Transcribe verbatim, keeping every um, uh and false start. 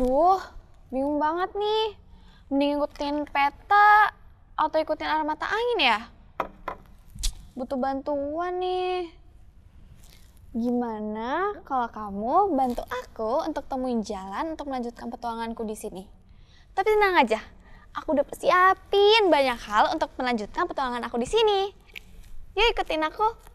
Duh, bingung banget nih. Mending ikutin peta atau ikutin arah mata angin ya? Butuh bantuan nih. Gimana kalau kamu bantu aku untuk temuin jalan untuk melanjutkan petualanganku di sini? Tapi tenang aja, aku udah persiapin banyak hal untuk melanjutkan petualangan aku di sini. Yuk ikutin aku.